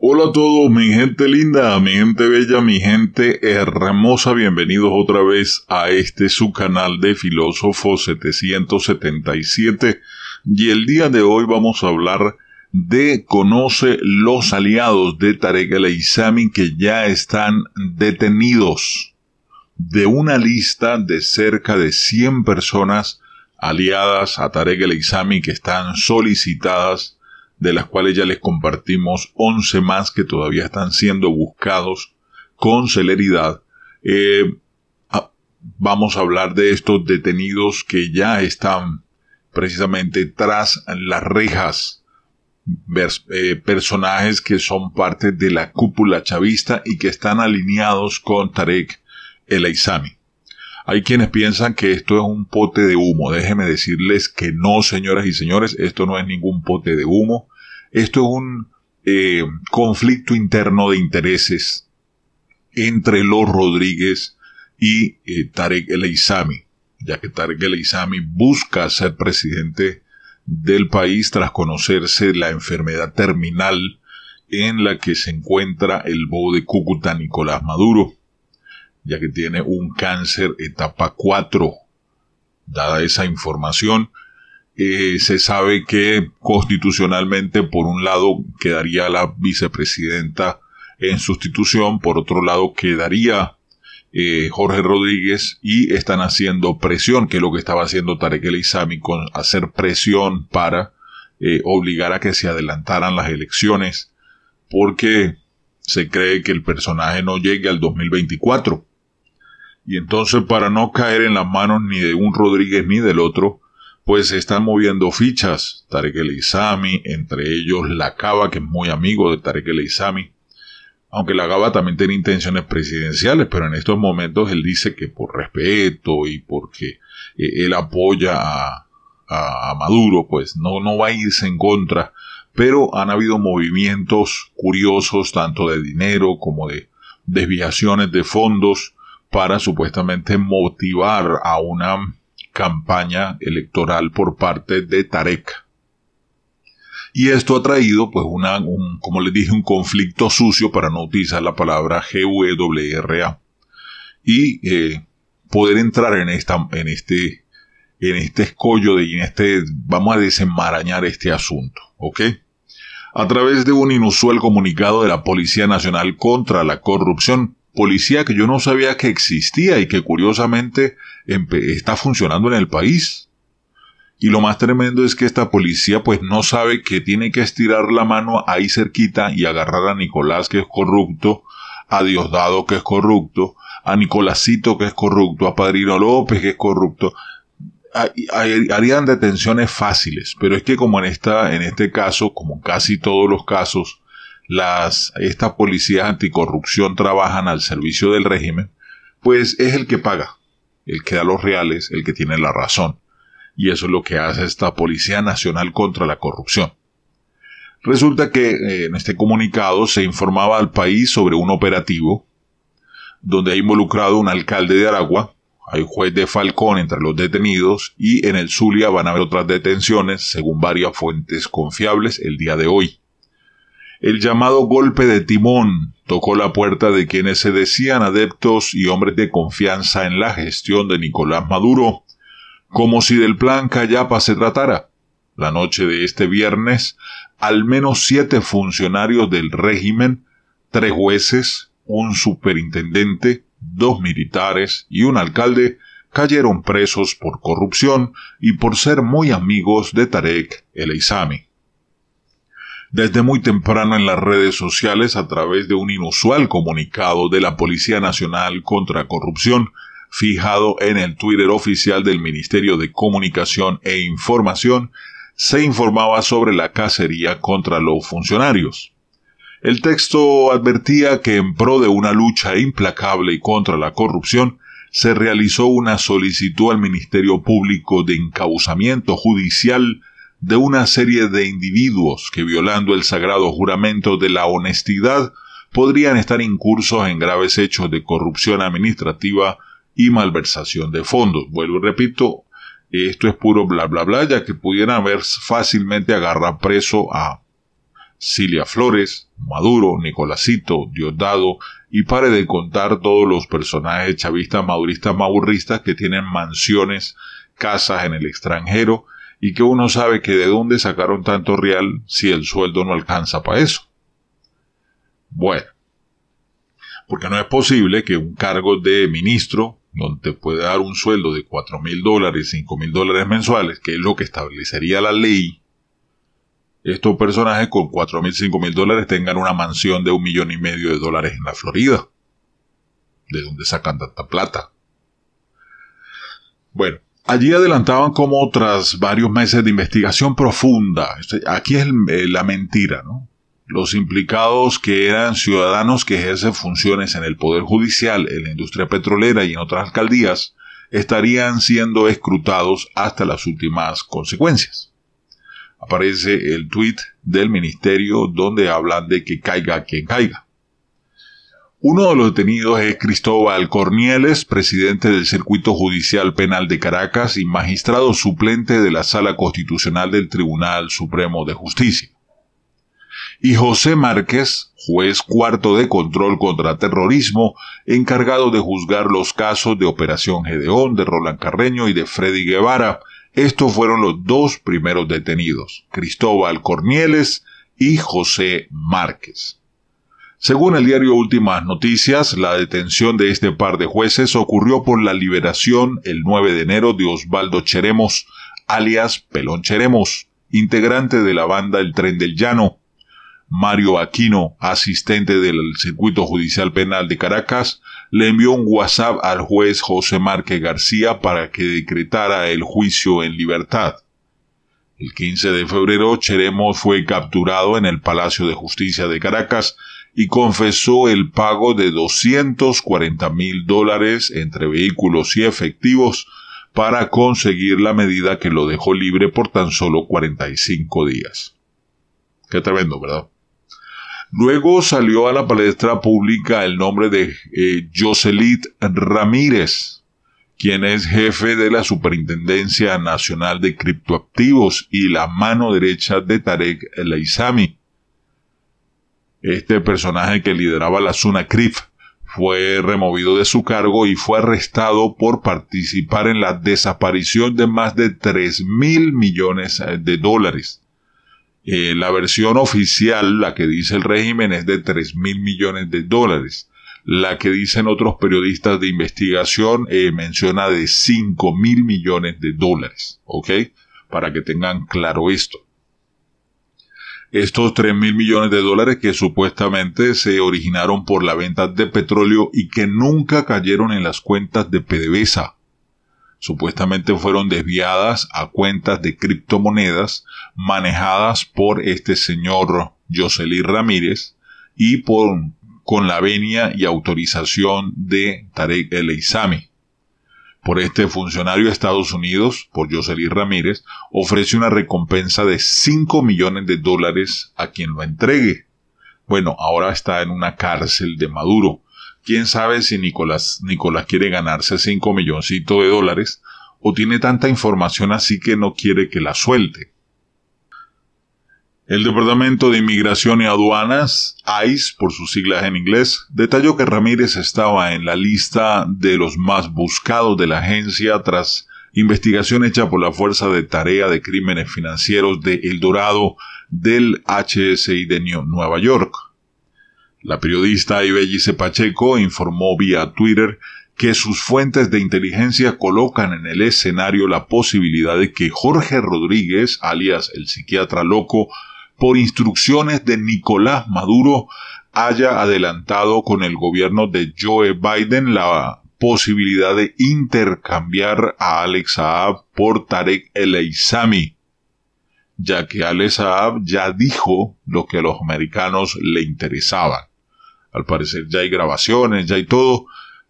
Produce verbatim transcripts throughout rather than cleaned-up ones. Hola a todos, mi gente linda, mi gente bella, mi gente hermosa, bienvenidos otra vez a este su canal de filósofo setecientos setenta y siete, y el día de hoy vamos a hablar de Conoce los aliados de Tareck El Aissami que ya están detenidos, de una lista de cerca de cien personas aliadas a Tareck El Aissami que están solicitadas, de las cuales ya les compartimos once más que todavía están siendo buscados con celeridad. Eh, vamos a hablar de estos detenidos que ya están precisamente tras las rejas, eh, personajes que son parte de la cúpula chavista y que están alineados con Tareck El Aissami. Hay quienes piensan que esto es un pote de humo. Déjenme decirles que no, señoras y señores, esto no es ningún pote de humo. Esto es un eh, conflicto interno de intereses entre los Rodríguez y eh, Tareck El Aissami, ya que Tareck El Aissami busca ser presidente del país tras conocerse la enfermedad terminal en la que se encuentra el bobo de Cúcuta Nicolás Maduro, ya que tiene un cáncer etapa cuatro. Dada esa información, eh, se sabe que constitucionalmente, por un lado, quedaría la vicepresidenta en sustitución, por otro lado, quedaría eh, Jorge Rodríguez, y están haciendo presión, que es lo que estaba haciendo Tareck El Aissami, con hacer presión para eh, obligar a que se adelantaran las elecciones, porque se cree que el personaje no llegue al dos mil veinticuatro. Y entonces, para no caer en las manos ni de un Rodríguez ni del otro, pues se están moviendo fichas. Tareck El Aissami, entre ellos la Cava, que es muy amigo de Tareck El Aissami, aunque la Cava también tiene intenciones presidenciales, pero en estos momentos él dice que por respeto y porque eh, él apoya a, a, a Maduro, pues no, no va a irse en contra. Pero han habido movimientos curiosos, tanto de dinero como de desviaciones de fondos, para supuestamente motivar a una campaña electoral por parte de Tareck. Y esto ha traído, pues, una, un, como les dije, un conflicto sucio, para no utilizar la palabra G W R A, y eh, poder entrar en, esta, en, este, en este escollo, de, en este, vamos a desenmarañar este asunto, ¿ok? A través de un inusual comunicado de la Policía Nacional contra la Corrupción, policía que yo no sabía que existía y que curiosamente está funcionando en el país. Y lo más tremendo es que esta policía pues no sabe que tiene que estirar la mano ahí cerquita y agarrar a Nicolás, que es corrupto, a Diosdado, que es corrupto, a Nicolásito, que es corrupto, a Padrino López, que es corrupto. Harían detenciones fáciles, pero es que como en esta, en este caso, como casi todos los casos, las estas policías anticorrupción trabajan al servicio del régimen, pues es el que paga, el que da los reales, el que tiene la razón. Y eso es lo que hace esta Policía Nacional contra la Corrupción. Resulta que eh, en este comunicado se informaba al país sobre un operativo donde ha involucrado un alcalde de Aragua. Hay un juez de Falcón entre los detenidos, y en el Zulia van a haber otras detenciones, según varias fuentes confiables, el día de hoy. El llamado golpe de timón tocó la puerta de quienes se decían adeptos y hombres de confianza en la gestión de Nicolás Maduro, como si del plan Callapa se tratara. La noche de este viernes, al menos siete funcionarios del régimen, tres jueces, un superintendente, dos militares y un alcalde cayeron presos por corrupción y por ser muy amigos de Tareck El Aissami. Desde muy temprano en las redes sociales, a través de un inusual comunicado de la Policía Nacional contra Corrupción, fijado en el Twitter oficial del Ministerio de Comunicación e Información, se informaba sobre la cacería contra los funcionarios. El texto advertía que en pro de una lucha implacable y contra la corrupción se realizó una solicitud al Ministerio Público de encauzamiento judicial de una serie de individuos que, violando el sagrado juramento de la honestidad, podrían estar incursos en graves hechos de corrupción administrativa y malversación de fondos. Vuelvo y repito, esto es puro bla bla bla, ya que pudieran haber fácilmente agarrado preso a Cilia Flores, Maduro, Nicolásito, Diosdado y pare de contar todos los personajes chavistas, maduristas, maburristas que tienen mansiones, casas en el extranjero y que uno sabe que de dónde sacaron tanto real si el sueldo no alcanza para eso. Bueno, porque no es posible que un cargo de ministro, donde te puede dar un sueldo de cuatro mil dólares, cinco mil dólares mensuales, que es lo que establecería la ley, estos personajes con cuatro mil, cinco mil dólares tengan una mansión de un millón y medio de dólares en la Florida. ¿De dónde sacan tanta plata? Bueno, allí adelantaban como tras varios meses de investigación profunda. Aquí es la mentira, ¿no? Los implicados que eran ciudadanos que ejercen funciones en el Poder Judicial, en la industria petrolera y en otras alcaldías, estarían siendo escrutados hasta las últimas consecuencias. Aparece el tuit del ministerio donde hablan de que caiga quien caiga. Uno de los detenidos es Cristóbal Cornieles, presidente del Circuito Judicial Penal de Caracas y magistrado suplente de la Sala Constitucional del Tribunal Supremo de Justicia. Y José Márquez, juez cuarto de control contra terrorismo, encargado de juzgar los casos de Operación Gedeón, de Roland Carreño y de Freddy Guevara. Estos fueron los dos primeros detenidos, Cristóbal Cornieles y José Márquez. Según el diario Últimas Noticias, la detención de este par de jueces ocurrió por la liberación el nueve de enero de Osvaldo Cheremos, alias Pelón Cheremos, integrante de la banda El Tren del Llano, Mario Aquino, asistente del Circuito Judicial Penal de Caracas, le envió un WhatsApp al juez José Márquez García para que decretara el juicio en libertad. El quince de febrero, Cheremos fue capturado en el Palacio de Justicia de Caracas y confesó el pago de doscientos cuarenta mil dólares entre vehículos y efectivos para conseguir la medida que lo dejó libre por tan solo cuarenta y cinco días. Qué tremendo, ¿verdad? Luego salió a la palestra pública el nombre de eh, Jocelyn Ramírez, quien es jefe de la Superintendencia Nacional de Criptoactivos y la mano derecha de Tareck El Aissami. Este personaje que lideraba la Sunacrip fue removido de su cargo y fue arrestado por participar en la desaparición de más de tres mil millones de dólares. Eh, la versión oficial, la que dice el régimen, es de tres mil millones de dólares. La que dicen otros periodistas de investigación eh, menciona de cinco mil millones de dólares. ¿Ok? Para que tengan claro esto. Estos tres mil millones de dólares que supuestamente se originaron por la venta de petróleo y que nunca cayeron en las cuentas de P D V S A. Supuestamente fueron desviadas a cuentas de criptomonedas manejadas por este señor Jocelyn Ramírez y por, con la venia y autorización de Tareck El Aissami. Por este funcionario de Estados Unidos, por Jocelyn Ramírez, ofrece una recompensa de cinco millones de dólares a quien lo entregue. Bueno, ahora está en una cárcel de Maduro. ¿Quién sabe si Nicolás, Nicolás quiere ganarse cinco milloncitos de dólares o tiene tanta información así que no quiere que la suelte? El Departamento de Inmigración y Aduanas, I C E por sus siglas en inglés, detalló que Ramírez estaba en la lista de los más buscados de la agencia tras investigación hecha por la Fuerza de Tarea de Crímenes Financieros de El Dorado del H S I de Nueva York. La periodista Ibellice Pacheco informó vía Twitter que sus fuentes de inteligencia colocan en el escenario la posibilidad de que Jorge Rodríguez, alias el psiquiatra loco, por instrucciones de Nicolás Maduro, haya adelantado con el gobierno de Joe Biden la posibilidad de intercambiar a Alex Saab por Tareck El Aissami, ya que Alex Saab ya dijo lo que a los americanos le interesaba. Al parecer ya hay grabaciones, ya hay todo,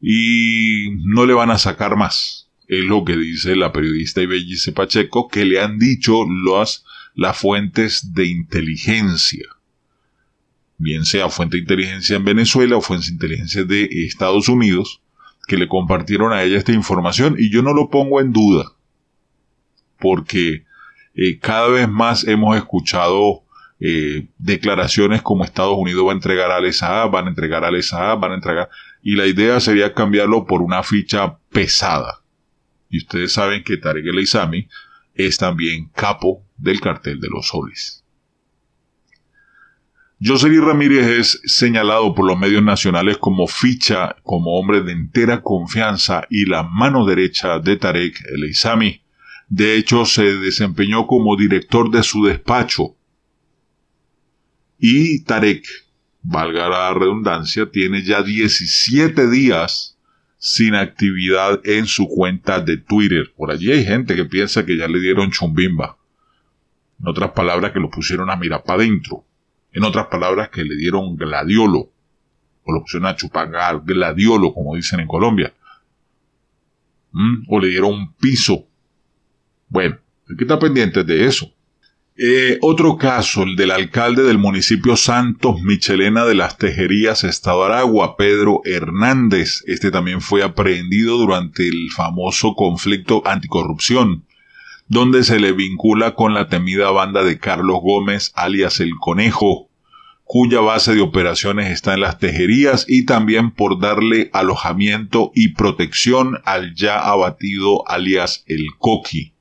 y no le van a sacar más. Es lo que dice la periodista Ibellice Pacheco, que le han dicho las, las fuentes de inteligencia. Bien sea fuente de inteligencia en Venezuela o fuente de inteligencia de Estados Unidos, que le compartieron a ella esta información, y yo no lo pongo en duda, porque eh, cada vez más hemos escuchado eh, declaraciones como Estados Unidos va a entregar a Alex Saab, van a entregar a Alex Saab, van a entregar... Y la idea sería cambiarlo por una ficha pesada. Y ustedes saben que Tareck El Aissami es también capo del cartel de los Soles. Jocelyn Ramírez es señalado por los medios nacionales como ficha, como hombre de entera confianza y la mano derecha de Tareck El Aissami. De hecho, se desempeñó como director de su despacho. Y Tareck, valga la redundancia, tiene ya diecisiete días sin actividad en su cuenta de Twitter. Por allí hay gente que piensa que ya le dieron chumbimba. En otras palabras, que lo pusieron a mirar para adentro. En otras palabras, que le dieron gladiolo, o lo pusieron a chupangar gladiolo, como dicen en Colombia. ¿Mm? O le dieron un piso. Bueno, hay que estar pendientes de eso. Eh, otro caso, el del alcalde del municipio Santos Michelena de las Tejerías, Estado Aragua, Pedro Hernández. Este también fue aprehendido durante el famoso conflicto anticorrupción, donde se le vincula con la temida banda de Carlos Gómez, alias El Conejo, cuya base de operaciones está en las Tejerías, y también por darle alojamiento y protección al ya abatido alias El Coqui.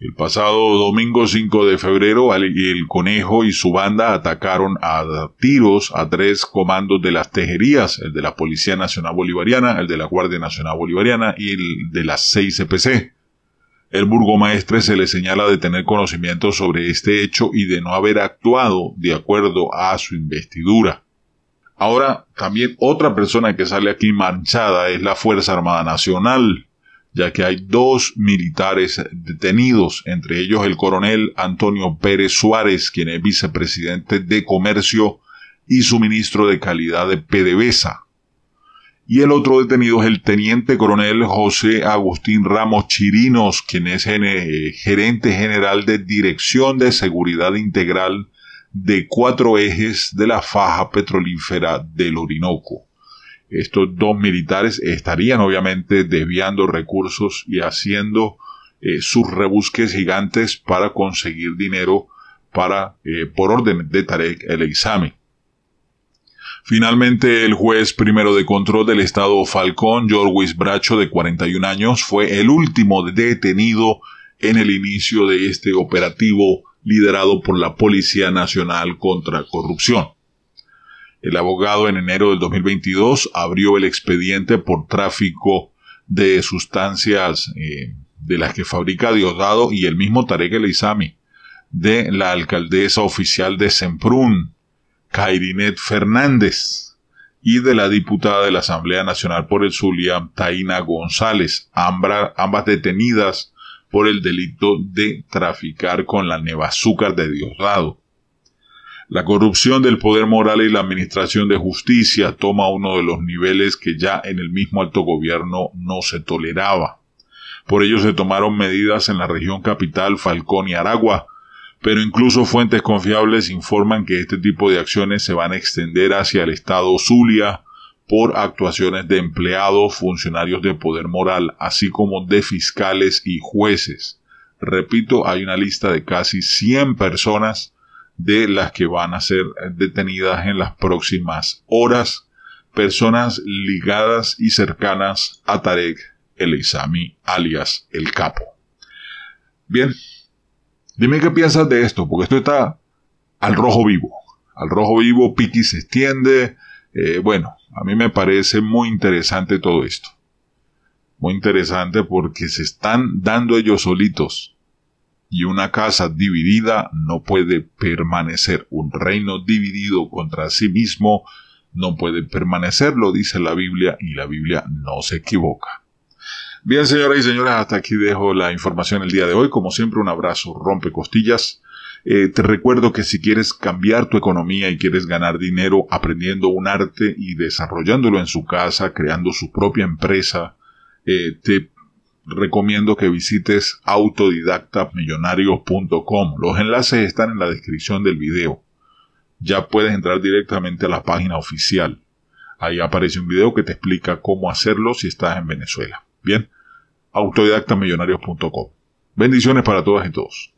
El pasado domingo cinco de febrero, El Conejo y su banda atacaron a tiros a tres comandos de las Tejerías, el de la Policía Nacional Bolivariana, el de la Guardia Nacional Bolivariana y el de la C P C. El burgomaestre se le señala de tener conocimiento sobre este hecho y de no haber actuado de acuerdo a su investidura. Ahora, también otra persona que sale aquí manchada es la Fuerza Armada Nacional, ya que hay dos militares detenidos, entre ellos el coronel Antonio Pérez Suárez, quien es vicepresidente de Comercio y suministro de calidad de P D V S A. Y el otro detenido es el teniente coronel José Agustín Ramos Chirinos, quien es gerente general de Dirección de Seguridad Integral de Cuatro Ejes de la Faja Petrolífera del Orinoco. Estos dos militares estarían obviamente desviando recursos y haciendo eh, sus rebusques gigantes para conseguir dinero para, eh, por orden de Tareck El Aissami. Finalmente, el juez primero de control del estado Falcón, Jorwis Bracho, de cuarenta y un años, fue el último detenido en el inicio de este operativo liderado por la Policía Nacional contra Corrupción. El abogado en enero del dos mil veintidós abrió el expediente por tráfico de sustancias eh, de las que fabrica Diosdado y el mismo Tareck El Aissami, de la alcaldesa oficial de Semprún, Kairinet Fernández, y de la diputada de la Asamblea Nacional por el Zulia, Taina González, ambas detenidas por el delito de traficar con la nevazúcar de Diosdado. La corrupción del poder moral y la administración de justicia toma uno de los niveles que ya en el mismo alto gobierno no se toleraba. Por ello se tomaron medidas en la región capital, Falcón y Aragua, pero incluso fuentes confiables informan que este tipo de acciones se van a extender hacia el estado Zulia por actuaciones de empleados, funcionarios de poder moral, así como de fiscales y jueces. Repito, hay una lista de casi cien personas de las que van a ser detenidas en las próximas horas, personas ligadas y cercanas a Tareck El Aissami, alias El Capo. Bien. Dime qué piensas de esto, porque esto está al rojo vivo. Al rojo vivo, piqui se extiende. Eh, bueno, a mí me parece muy interesante todo esto. Muy interesante porque se están dando ellos solitos. Y una casa dividida no puede permanecer. Un reino dividido contra sí mismo no puede permanecer, lo dice la Biblia, y la Biblia no se equivoca. Bien, señoras y señores, hasta aquí dejo la información el día de hoy. Como siempre, un abrazo rompe costillas. Eh, te recuerdo que si quieres cambiar tu economía y quieres ganar dinero aprendiendo un arte y desarrollándolo en su casa, creando su propia empresa, eh, te recomiendo que visites autodidacta millonarios punto com. Los enlaces están en la descripción del video. Ya puedes entrar directamente a la página oficial. Ahí aparece un video que te explica cómo hacerlo si estás en Venezuela. Bien, autodidacta millonarios punto com. Bendiciones para todas y todos.